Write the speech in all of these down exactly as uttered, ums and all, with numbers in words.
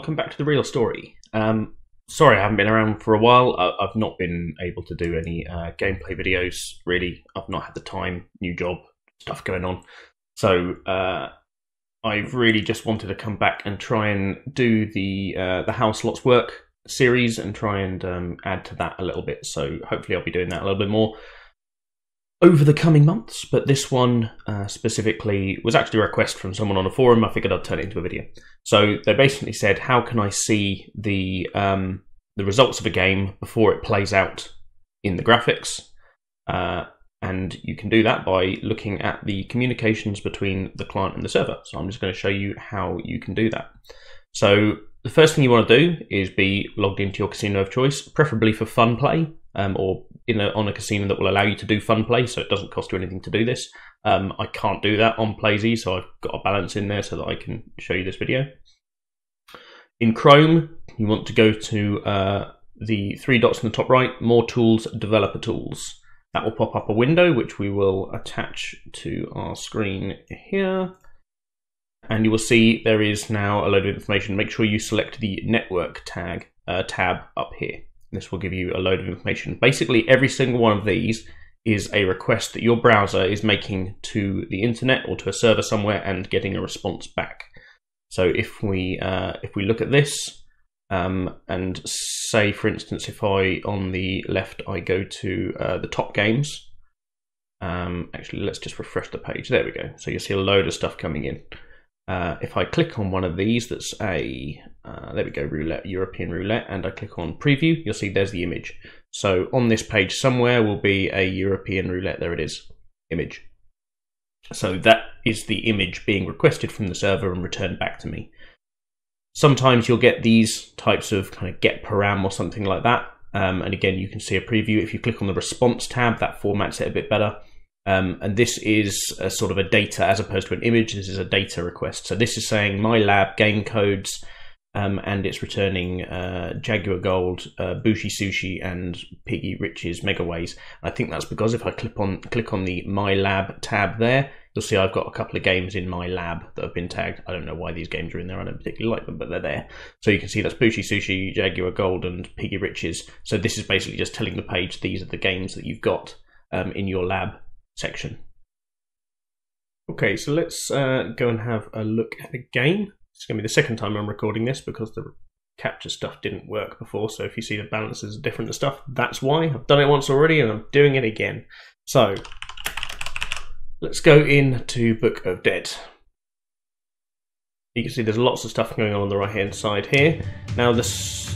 welcome back to the real story. Um, sorry I haven't been around for a while. I, I've not been able to do any uh, gameplay videos, really. I've not had the time, new job, stuff going on. So uh, I've really just wanted to come back and try and do the, uh, the How Slots Work series and try and um, add to that a little bit. So hopefully I'll be doing that a little bit more over the coming months, but this one uh, specifically was actually a request from someone on a forum. I figured I'd turn it into a video. So they basically said, how can I see the um, the results of a game before it plays out in the graphics? Uh, and you can do that by looking at the communications between the client and the server. So I'm just going to show you how you can do that. So the first thing you want to do is be logged into your casino of choice, preferably for fun play, um, or in a, on a casino that will allow you to do fun play, so it doesn't cost you anything to do this. Um, I can't do that on PlayZ, so I've got a balance in there so that I can show you this video. In Chrome, you want to go to uh, the three dots in the top right, More Tools, Developer Tools. That will pop up a window, which we will attach to our screen here. And you will see there is now a load of information. Make sure you select the network tag uh, tab up here. This will give you a load of information. Basically, every single one of these is a request that your browser is making to the internet or to a server somewhere and getting a response back. So if we uh, if we look at this um, and say, for instance, if I on the left I go to uh, the top games. Um, actually, let's just refresh the page. There we go. So you'll see a load of stuff coming in. Uh, if I click on one of these, that's a, uh, there we go, roulette, European roulette, and I click on preview, you'll see there's the image. So on this page somewhere will be a European roulette, there it is, image. So that is the image being requested from the server and returned back to me. Sometimes you'll get these types of kind of get param or something like that. Um, and again, you can see a preview. If you click on the response tab, that formats it a bit better. Um, and this is a sort of a data as opposed to an image. This is a data request. So this is saying my lab game codes, um, and it's returning uh, Jaguar Gold, uh, Bushi Sushi, and Piggy Rich's Mega Ways. I think that's because if I click on click on the My Lab tab there, you'll see I've got a couple of games in my lab that have been tagged. I don't know why these games are in there. I don't particularly like them, but they're there. So you can see that's Bushi Sushi, Jaguar Gold, and Piggy Rich's. So this is basically just telling the page these are the games that you've got um, in your lab section. Okay, so let's uh, go and have a look at a game. It's going to be the second time I'm recording this because the capture stuff didn't work before, so if you see the balances are different and stuff, that's why. I've done it once already and I'm doing it again. So let's go into Book of Dead. You can see there's lots of stuff going on on the right hand side here. Now this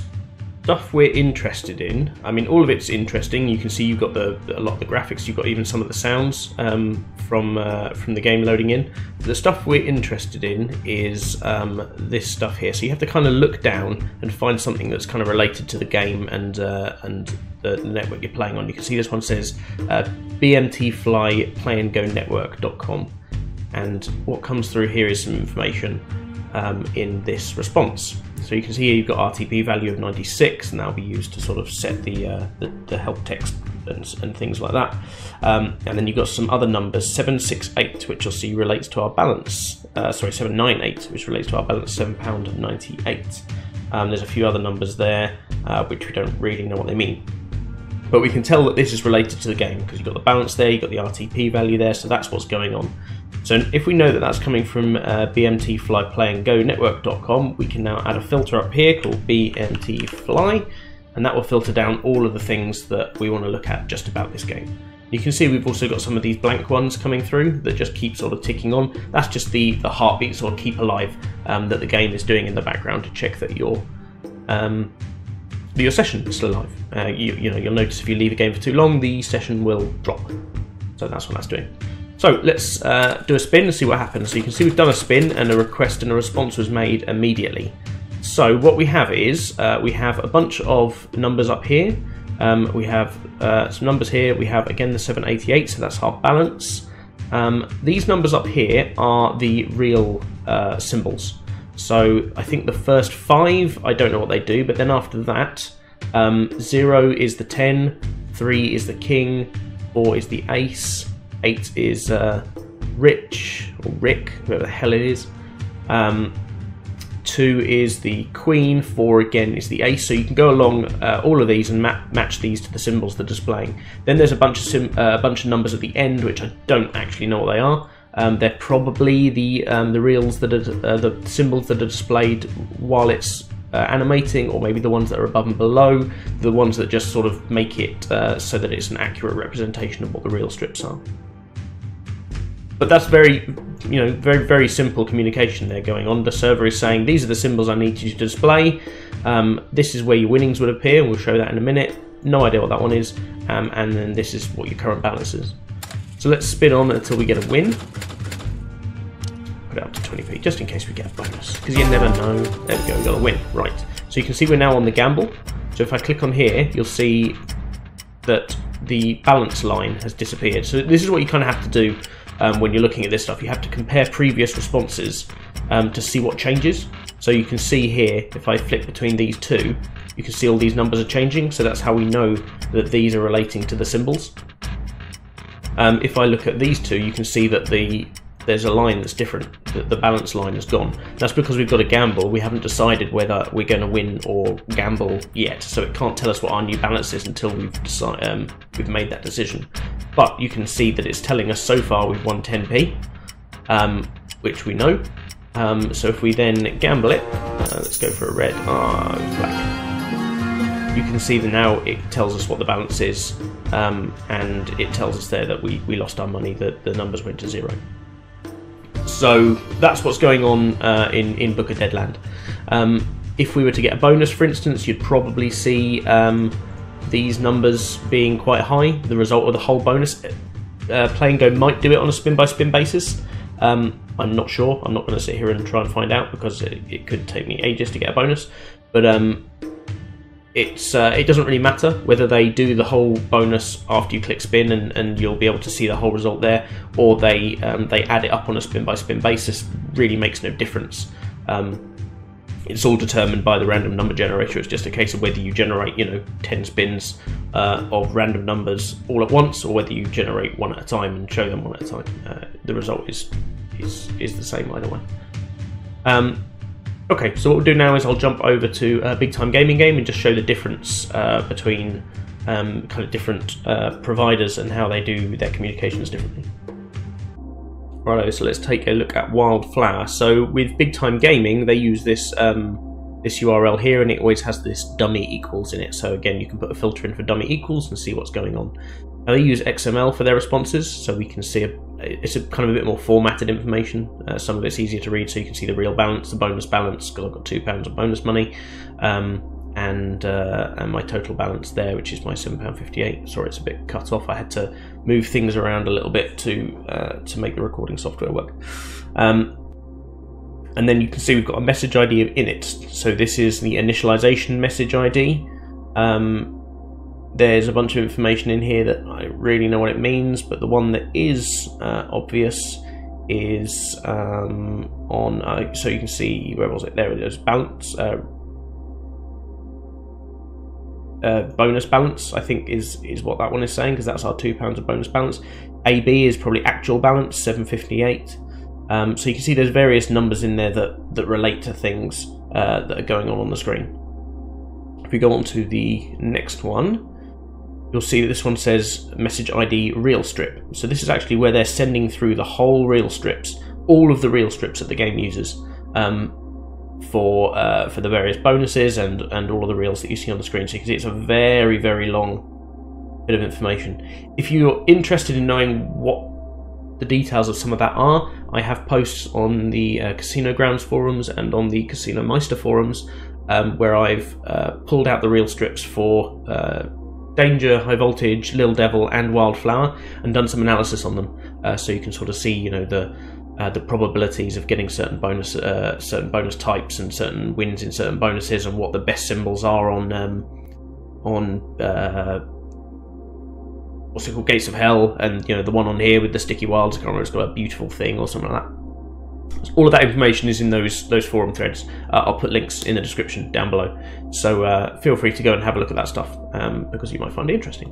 stuff we're interested in, I mean all of it's interesting. You can see you've got the, a lot of the graphics, you've got even some of the sounds um, from uh, from the game loading in. The stuff we're interested in is um, this stuff here, so you have to kind of look down and find something that's kind of related to the game and uh, and the network you're playing on. You can see this one says uh, B M T fly play and go network dot com, and what comes through here is some information Um, in this response. So you can see here you've got R T P value of ninety-six, and that'll be used to sort of set the uh, the, the help text and, and things like that. Um, and then you've got some other numbers, seven six eight, which you'll see relates to our balance. Uh, sorry, seven nine eight, which relates to our balance, seven pound ninety-eight. Um, there's a few other numbers there, uh, which we don't really know what they mean. But we can tell that this is related to the game because you've got the balance there, you've got the R T P value there, so that's what's going on. So if we know that that's coming from uh, B M T fly play and go network dot com, we can now add a filter up here called B M T fly, and that will filter down all of the things that we want to look at just about this game. You can see we've also got some of these blank ones coming through that just keep sort of ticking on. That's just the, the heartbeats or keep alive um, that the game is doing in the background to check that your, um, that your session is still alive. Uh, you, you know, you'll notice if you leave a game for too long, the session will drop. So that's what that's doing. So let's uh, do a spin and see what happens. So you can see we've done a spin and a request and a response was made immediately. So what we have is uh, we have a bunch of numbers up here. Um, we have uh, some numbers here. We have again the seven eighty-eight, so that's our balance. Um, these numbers up here are the real uh, symbols. So I think the first five, I don't know what they do, but then after that, um, zero is the ten, three is the king, four is the ace, eight is uh, Rich, or Rick, whatever the hell it is. Um, two is the queen, four again is the ace, so you can go along uh, all of these and map match these to the symbols they're displaying. Then there's a bunch of sim uh, a bunch of numbers at the end, which I don't actually know what they are. Um, they're probably the um, the reals that are uh, the symbols that are displayed while it's uh, animating, or maybe the ones that are above and below, the ones that just sort of make it uh, so that it's an accurate representation of what the real strips are. But that's very, you know, very very simple communication there going on. The server is saying these are the symbols I need you to display. Um, this is where your winnings would appear. We'll show that in a minute. No idea what that one is, um, and then this is what your current balance is. So let's spin on until we get a win. Put it up to twenty p, just in case we get a bonus, because you never know. There we go, we got a win. Right, so you can see we're now on the gamble. So if I click on here, you'll see that the balance line has disappeared. So this is what you kind of have to do um, when you're looking at this stuff. You have to compare previous responses um, to see what changes. So you can see here, if I flip between these two, you can see all these numbers are changing. So that's how we know that these are relating to the symbols. Um, if I look at these two, you can see that the there's a line that's different, that the balance line has gone. That's because we've got a gamble. We haven't decided whether we're going to win or gamble yet, so it can't tell us what our new balance is until we've decide, um, we've made that decision. But you can see that it's telling us so far we've won ten p, um, which we know. Um, so if we then gamble it, uh, let's go for a red, ah, oh, black. You can see that now it tells us what the balance is, um, and it tells us there that we, we lost our money, that the numbers went to zero. So that's what's going on uh, in, in Book of Deadland. Um, if we were to get a bonus, for instance, you'd probably see um, these numbers being quite high, the result of the whole bonus. Uh, Play'n Go might do it on a spin-by-spin basis. Um, I'm not sure. I'm not going to sit here and try and find out, because it, it could take me ages to get a bonus. But um, It's, uh, it doesn't really matter whether they do the whole bonus after you click spin, and, and you'll be able to see the whole result there, or they um, they add it up on a spin by spin basis. Really makes no difference. Um, it's all determined by the random number generator. It's just a case of whether you generate, you know, ten spins uh, of random numbers all at once, or whether you generate one at a time and show them one at a time. Uh, the result is is is the same either way. Um, Okay, so what we'll do now is I'll jump over to uh, Big Time Gaming Game and just show the difference uh, between um, kind of different uh, providers and how they do their communications differently. Righto, so let's take a look at Wildflower. So with Big Time Gaming, they use this um, this U R L here, and it always has this dummy equals in it. So again, you can put a filter in for dummy equals and see what's going on. Now they use X M L for their responses, so we can see a It's a kind of a bit more formatted information. Uh, some of it's easier to read, so you can see the real balance, the bonus balance, because I've got two pounds of bonus money, um, and, uh, and my total balance there, which is my seven pound fifty-eight. Sorry, it's a bit cut off. I had to move things around a little bit to uh, to make the recording software work. Um, and then you can see we've got a message I D of init. So this is the initialization message I D. Um, There's a bunch of information in here that I really know what it means, but the one that is uh, obvious is um, on, uh, so you can see, where was it? There it is, balance, uh, uh, bonus balance, I think is, is what that one is saying, because that's our two pounds of bonus balance. A B is probably actual balance, seven fifty-eight. Um, so you can see there's various numbers in there that, that relate to things uh, that are going on on the screen. If we go on to the next one, you'll see that this one says message I D reel strip. So this is actually where they're sending through the whole reel strips, all of the reel strips that the game uses um, for uh, for the various bonuses and and all of the reels that you see on the screen. So you can see it's a very very long bit of information. If you're interested in knowing what the details of some of that are, I have posts on the uh, Casino Grounds forums and on the Casino Meister forums um, where I've uh, pulled out the reel strips for Uh, Danger, High Voltage, Lil Devil, and Wildflower, and done some analysis on them, uh, so you can sort of see, you know, the uh, the probabilities of getting certain bonus uh, certain bonus types and certain wins in certain bonuses, and what the best symbols are on um, on uh, what's it called, Gates of Hell, and you know the one on here with the sticky wilds. I can't remember, it's got a beautiful thing or something like that. All of that information is in those those forum threads. Uh, I'll put links in the description down below. So uh, feel free to go and have a look at that stuff um, because you might find it interesting.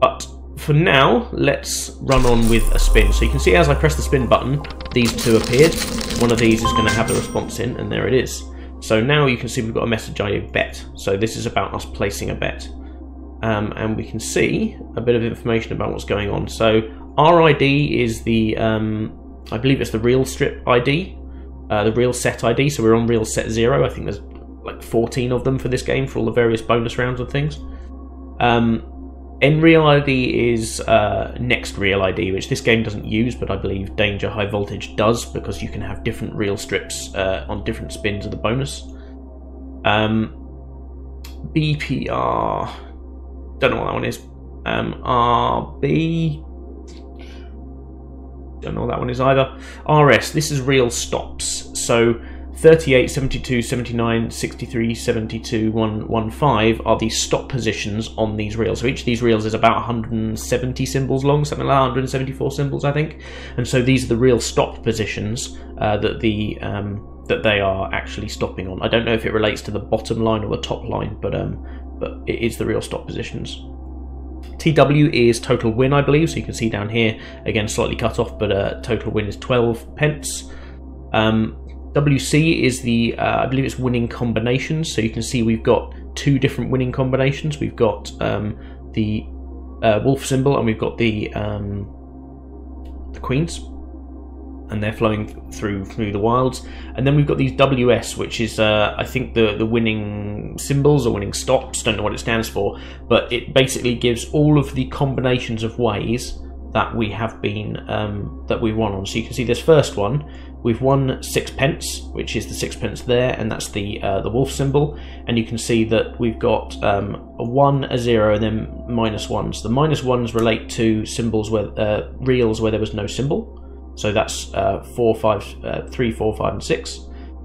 But for now, let's run on with a spin. So you can see as I press the spin button, these two appeared. One of these is going to have the response in, and there it is. So now you can see we've got a message, I bet. So this is about us placing a bet. Um, and we can see a bit of information about what's going on. So our I D is the, um, I believe it's the real strip I D, uh, the real set I D. So we're on real set zero. I think there's like fourteen of them for this game for all the various bonus rounds and things. Um, nreal I D is uh, next real I D, which this game doesn't use, but I believe Danger High Voltage does, because you can have different real strips uh, on different spins of the bonus. Um, B P R, don't know what that one is. Um, R B, don't know what that one is either. R S, this is real stops. So thirty-eight, seventy-two, seventy-nine, sixty-three, seventy-two, one fifteen are the stop positions on these reels. So each of these reels is about one hundred seventy symbols long, something like one hundred seventy-four symbols, I think. And so these are the reel stop positions uh, that the um, that they are actually stopping on. I don't know if it relates to the bottom line or the top line, but um, but it is the reel stop positions. T W is total win, I believe. So you can see down here again, slightly cut off, but uh, total win is twelve pence. Um, W C is the, uh, I believe it's winning combinations, so you can see we've got two different winning combinations. We've got um, the uh, wolf symbol and we've got the um, the queens, and they're flowing through through the wilds. And then we've got these W S, which is uh, I think the, the winning symbols or winning stops, don't know what it stands for, but it basically gives all of the combinations of ways that we have been, um, that we won on. So you can see this first one, we've won sixpence, which is the sixpence there, and that's the uh, the wolf symbol. And you can see that we've got um, a one, a zero, and then minus ones. The minus ones relate to symbols where, uh, reels where there was no symbol. So that's uh, four, five, uh, three, four, five, and six.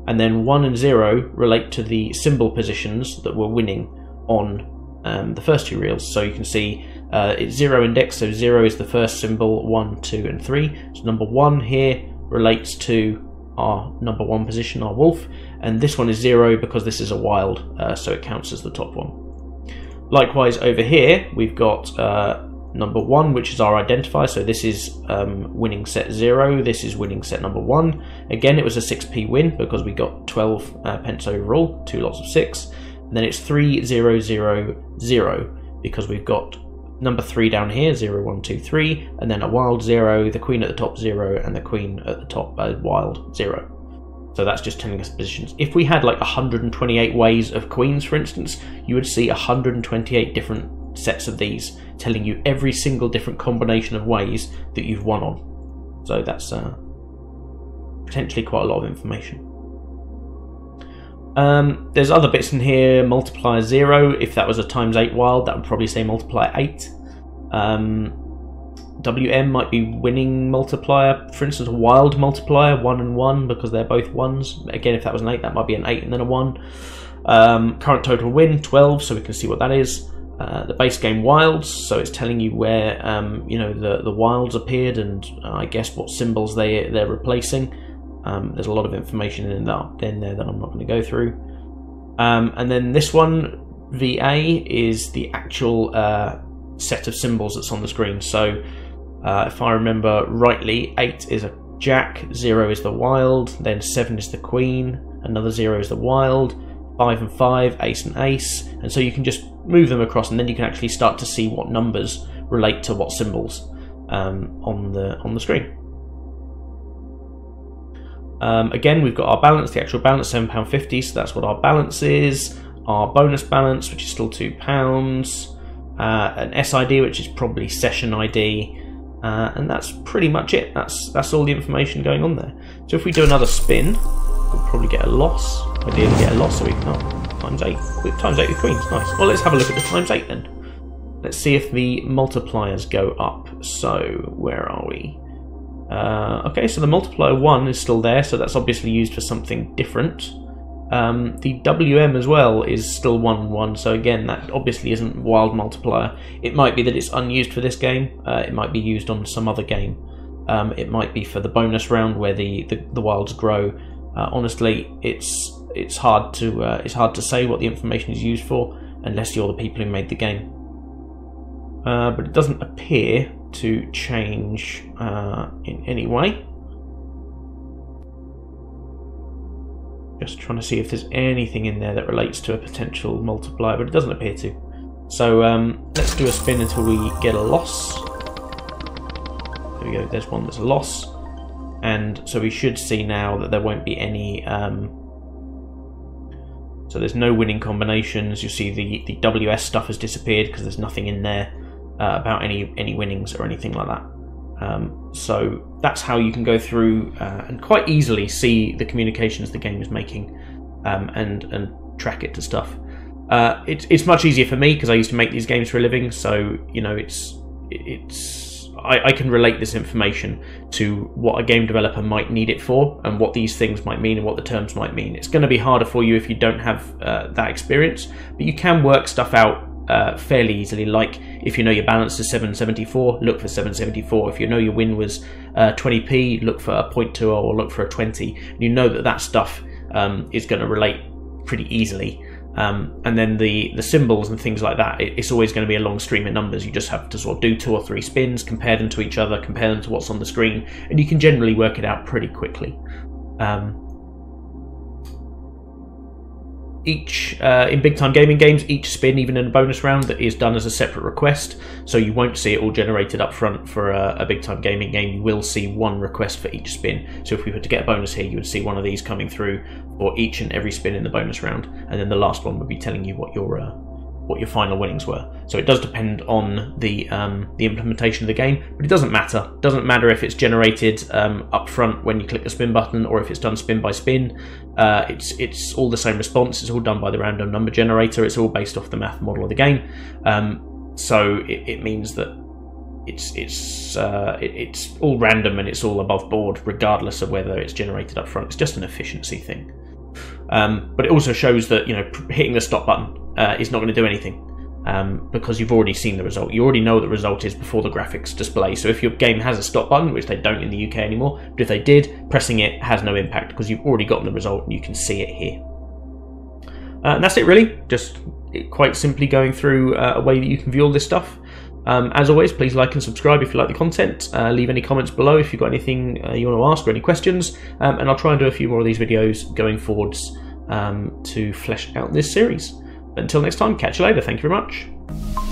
And then one and zero relate to the symbol positions that were winning on um, the first two reels. So you can see, Uh, it's zero index, so zero is the first symbol, one, two, and three. So number one here relates to our number one position, our wolf, and this one is zero because this is a wild, uh, so it counts as the top one. Likewise, over here we've got uh, number one, which is our identifier. So this is um, winning set zero. This is winning set number one. Again, it was a six p win because we got twelve uh, pence overall, two lots of six. And then it's three, zero, zero, zero because we've got number three down here, zero, one, two, three, and then a wild zero, the queen at the top zero, and the queen at the top uh, wild zero. So that's just telling us positions. If we had like one hundred twenty-eight ways of queens, for instance, you would see one hundred twenty-eight different sets of these, telling you every single different combination of ways that you've won on. So that's uh, potentially quite a lot of information. Um, there's other bits in here, multiplier zero, if that was a times eight wild, that would probably say multiplier eight. Um, W M might be winning multiplier, for instance, a wild multiplier, one and one, because they're both ones. Again, if that was an eight, that might be an eight and then a one. Um, current total win, twelve, so we can see what that is. Uh, the base game wilds, so it's telling you where, um, you know, the, the wilds appeared and uh, I guess what symbols they, they're replacing. Um, there's a lot of information in, that, in there that I'm not going to go through. Um, and then this one, V A, is the actual uh, set of symbols that's on the screen. So uh, if I remember rightly, eight is a jack, zero is the wild, then seven is the queen, another zero is the wild, five and five, ace and ace. And so you can just move them across, and then you can actually start to see what numbers relate to what symbols um, on the on the screen. Um, again, we've got our balance, the actual balance, seven pounds fifty, so that's what our balance is. Our bonus balance, which is still two pounds. Uh, an S I D, which is probably session I D. Uh, and that's pretty much it. That's that's all the information going on there. So if we do another spin, we'll probably get a loss. Ideally get a loss, so we can't. Times eight. Times eight with queens, nice. Well, let's have a look at the times eight then. Let's see if the multipliers go up. So, where are we? Uh, okay, so the multiplier one is still there, so that's obviously used for something different. Um, the W M as well is still one one, so again, that obviously isn't wild multiplier. It might be that it's unused for this game, uh, it might be used on some other game. Um, it might be for the bonus round where the, the, the wilds grow. Uh, honestly, it's it's hard to uh, it's hard to say what the information is used for, unless you're the people who made the game. uh, but it doesn't appear to change uh, in any way. Just trying to see if there's anything in there that relates to a potential multiplier, but it doesn't appear to. So um, let's do a spin until we get a loss. There we go, there's one that's a loss. And so we should see now that there won't be any... Um, so there's no winning combinations. You'll see the, the W S stuff has disappeared because there's nothing in there uh, about any, any winnings or anything like that. Um, so that's how you can go through uh, and quite easily see the communications the game is making um, and, and track it to stuff. Uh, it, it's much easier for me because I used to make these games for a living, so you know it's it's I, I can relate this information to what a game developer might need it for and what these things might mean and what the terms might mean. It's going to be harder for you if you don't have uh, that experience, but you can work stuff out Uh, fairly easily. Like if you know your balance is seven seventy-four, look for seven seventy-four. If you know your win was uh, twenty p, look for a zero point two zero or look for a twenty. You know that that stuff um, is going to relate pretty easily. Um, and then the the symbols and things like that, it, it's always going to be a long stream of numbers. You just have to sort of do two or three spins, compare them to each other, compare them to what's on the screen, and you can generally work it out pretty quickly. Um, Each uh, in Big Time Gaming games, each spin, even in a bonus round, that is done as a separate request, so you won't see it all generated up front for a, a Big Time Gaming game. You will see one request for each spin. So if we were to get a bonus here, you would see one of these coming through for each and every spin in the bonus round, and then the last one would be telling you what your uh, what your final winnings were. So it does depend on the um, the implementation of the game, but it doesn't matter. It doesn't matter if it's generated um, up front when you click the spin button or if it's done spin by spin. Uh, it's it's all the same response. It's all done by the random number generator. It's all based off the math model of the game. Um, so it, it means that it's it's uh, it, it's all random and it's all above board, regardless of whether it's generated up front. It's just an efficiency thing. Um, but it also shows that, you know, hitting the stop button uh, is not going to do anything um, because you've already seen the result. You already know what the result is before the graphics display. So if your game has a stop button, which they don't in the U K anymore, but if they did, pressing it has no impact because you've already gotten the result and you can see it here. Uh, and that's it really, just quite simply going through uh, a way that you can view all this stuff. Um, as always, please like and subscribe if you like the content. Uh, leave any comments below if you've got anything uh, you want to ask or any questions. Um, and I'll try and do a few more of these videos going forwards um, to flesh out this series. But until next time, catch you later. Thank you very much.